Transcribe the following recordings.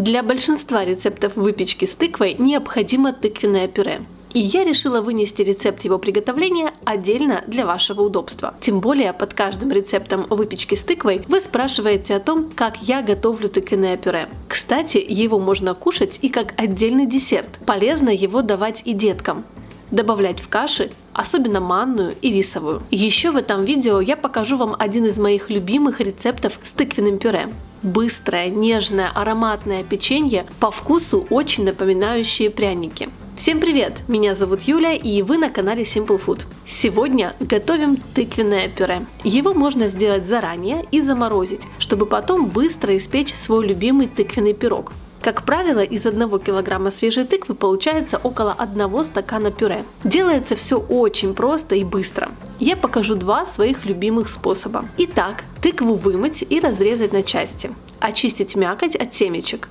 Для большинства рецептов выпечки с тыквой необходимо тыквенное пюре. И я решила вынести рецепт его приготовления отдельно для вашего удобства. Тем более под каждым рецептом выпечки с тыквой вы спрашиваете о том, как я готовлю тыквенное пюре. Кстати, его можно кушать и как отдельный десерт. Полезно его давать и деткам. Добавлять в каши, особенно манную и рисовую. Еще в этом видео я покажу вам один из моих любимых рецептов с тыквенным пюре. Быстрое, нежное, ароматное печенье, по вкусу очень напоминающие пряники. Всем привет! Меня зовут Юля, и вы на канале Simple Food. Сегодня готовим тыквенное пюре. Его можно сделать заранее и заморозить, чтобы потом быстро испечь свой любимый тыквенный пирог. Как правило, из 1 килограмма свежей тыквы получается около 1 стакана пюре. Делается все очень просто и быстро. Я покажу два своих любимых способа. Итак, тыкву вымыть и разрезать на части. Очистить мякоть от семечек.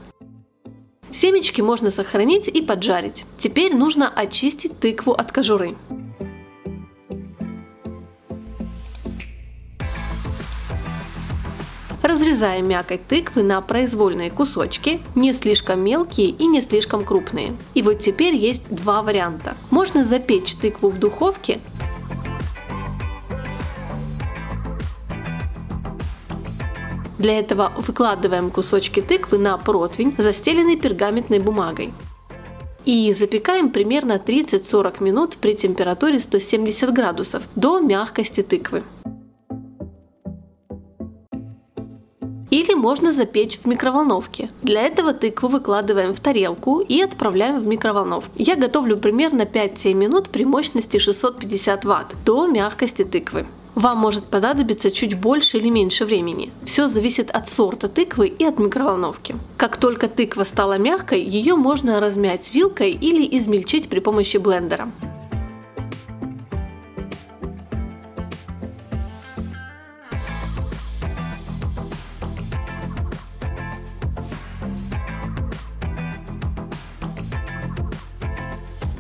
Семечки можно сохранить и поджарить. Теперь нужно очистить тыкву от кожуры. Разрезаем мякоть тыквы на произвольные кусочки, не слишком мелкие и не слишком крупные. И вот теперь есть два варианта. Можно запечь тыкву в духовке, для этого выкладываем кусочки тыквы на противень, застеленный пергаментной бумагой. И запекаем примерно 30-40 минут при температуре 170 градусов до мягкости тыквы. Или можно запечь в микроволновке. Для этого тыкву выкладываем в тарелку и отправляем в микроволновку. Я готовлю примерно 5-7 минут при мощности 650 Вт до мягкости тыквы. Вам может понадобиться чуть больше или меньше времени. Все зависит от сорта тыквы и от микроволновки. Как только тыква стала мягкой, ее можно размять вилкой или измельчить при помощи блендера.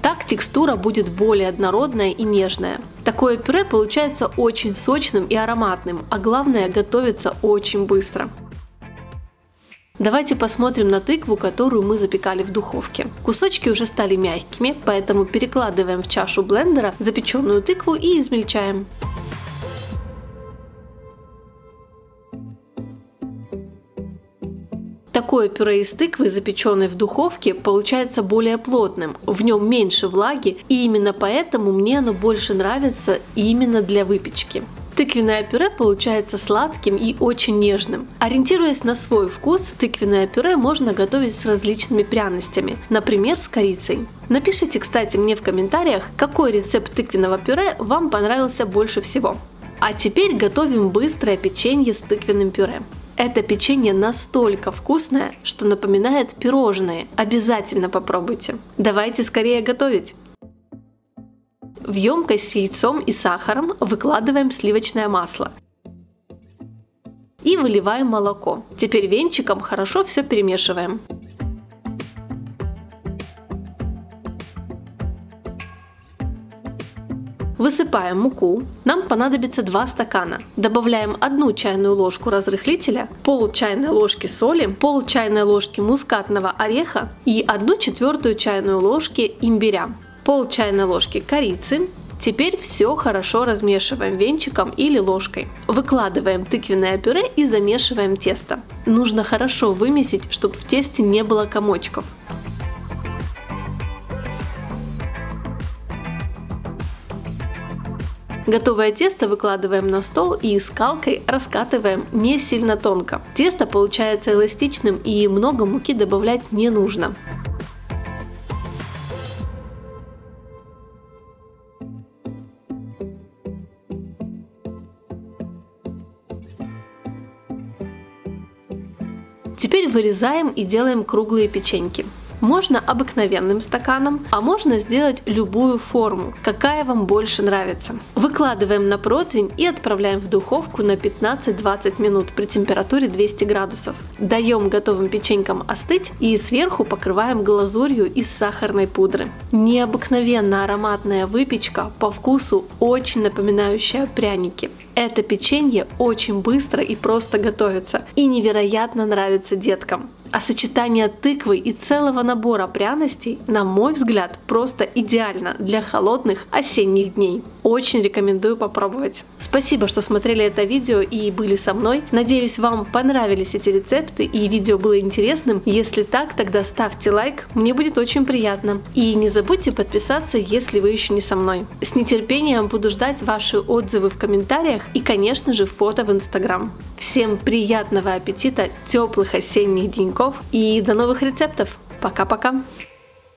Так текстура будет более однородная и нежная. Такое пюре получается очень сочным и ароматным, а главное, готовится очень быстро. Давайте посмотрим на тыкву, которую мы запекали в духовке. Кусочки уже стали мягкими, поэтому перекладываем в чашу блендера запеченную тыкву и измельчаем. Такое пюре из тыквы, запеченной в духовке, получается более плотным, в нем меньше влаги, и именно поэтому мне оно больше нравится именно для выпечки. Тыквенное пюре получается сладким и очень нежным. Ориентируясь на свой вкус, тыквенное пюре можно готовить с различными пряностями, например, с корицей. Напишите, кстати, мне в комментариях, какой рецепт тыквенного пюре вам понравился больше всего. А теперь готовим быстрое печенье с тыквенным пюре. Это печенье настолько вкусное, что напоминает пирожные. Обязательно попробуйте. Давайте скорее готовить. В емкость с яйцом и сахаром выкладываем сливочное масло. И выливаем молоко. Теперь венчиком хорошо все перемешиваем. Высыпаем муку, нам понадобится 2 стакана. Добавляем 1 чайную ложку разрыхлителя, пол чайной ложки соли, пол чайной ложки мускатного ореха и 1/4 чайную ложки имбиря, пол чайной ложки корицы. Теперь все хорошо размешиваем венчиком или ложкой. Выкладываем тыквенное пюре и замешиваем тесто. Нужно хорошо вымесить, чтобы в тесте не было комочков. Готовое тесто выкладываем на стол и скалкой раскатываем не сильно тонко. Тесто получается эластичным, и много муки добавлять не нужно. Теперь вырезаем и делаем круглые печеньки. Можно обыкновенным стаканом, а можно сделать любую форму, какая вам больше нравится. Выкладываем на противень и отправляем в духовку на 15-20 минут при температуре 200 градусов. Даем готовым печенькам остыть и сверху покрываем глазурью из сахарной пудры. Необыкновенно ароматная выпечка, по вкусу очень напоминающая пряники. Это печенье очень быстро и просто готовится и невероятно нравится деткам. А сочетание тыквы и целого набора пряностей, на мой взгляд, просто идеально для холодных осенних дней. Очень рекомендую попробовать. Спасибо, что смотрели это видео и были со мной. Надеюсь, вам понравились эти рецепты и видео было интересным. Если так, тогда ставьте лайк, мне будет очень приятно. И не забудьте подписаться, если вы еще не со мной. С нетерпением буду ждать ваши отзывы в комментариях и, конечно же, фото в Instagram. Всем приятного аппетита, теплых осенних деньков и до новых рецептов. Пока-пока!